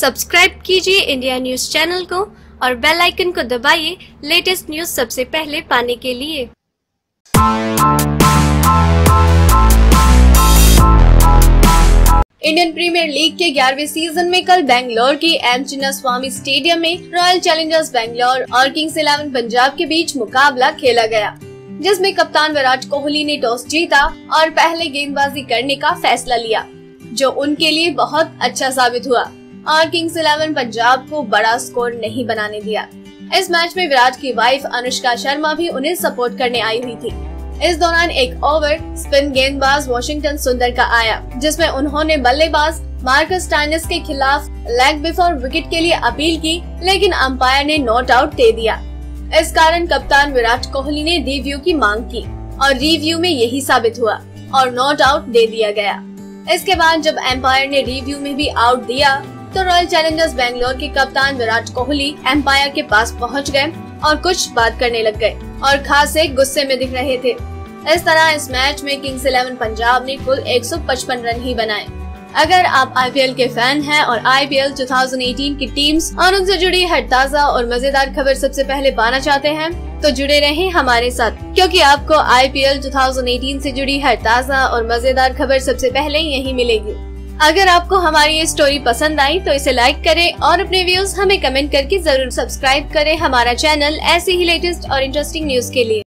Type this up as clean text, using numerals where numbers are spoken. Subscribe कीजिए India news channel को और बेल आइकन को दबाइए लेटेस्ट न्यूज सबसे पहले पाने के लिए। इंडियन प्रीमियर लीग के 11वें सीजन में कल बैंगलोर के एम चिन्नास्वामी स्टेडियम में रॉयल चैलेंजर्स बैंगलोर और किंग्स 11 पंजाब के बीच मुकाबला खेला गया, जिसमें कप्तान विराट कोहली ने टॉस जीता और पहले गेंदबाजी करने का फैसला लिया, जो उनके लिए बहुत अच्छा साबित हुआ और किंग्स 11 पंजाब को बड़ा स्कोर नहीं बनाने दिया। इस मैच में विराट की वाइफ अनुष्का शर्मा भी उन्हें सपोर्ट करने आई हुई थी। इस दौरान एक ओवर स्पिन गेंदबाज वॉशिंगटन सुंदर का आया, जिसमें उन्होंने बल्लेबाज मार्कस स्टोइनिस के खिलाफ लेग बिफोर विकेट के लिए अपील की, लेकिन अंपायर ने नॉट आउट दे दिया। इस कारण कप्तान विराट कोहली ने रिव्यू की मांग की और रिव्यू में यही साबित हुआ और नॉट आउट दे दिया गया। इसके बाद जब अंपायर ने रिव्यू में भी आउट दिया तो रॉयल चैलेंजर्स बैंगलोर के कप्तान विराट कोहली अंपायर के पास पहुँच गए और कुछ बात करने लग गए और खासे गुस्से में दिख रहे थे। इस तरह इस मैच में किंग्स 11 पंजाब ने कुल 155 रन ही बनाए। अगर आप आईपीएल के फैन हैं और आईपीएल 2018 की टीम्स और उनसे जुड़ी हर ताज़ा और मजेदार खबर सबसे पहले पाना चाहते हैं तो जुड़े रहें हमारे साथ, क्योंकि आपको आईपीएल 2018 से जुड़ी हर ताज़ा और मजेदार खबर सबसे पहले यही मिलेगी। अगर आपको हमारी ये स्टोरी पसंद आई तो इसे लाइक करें और अपने व्यूज हमें कमेंट करके जरूर। सब्सक्राइब करें हमारा चैनल ऐसे ही लेटेस्ट और इंटरेस्टिंग न्यूज के लिए।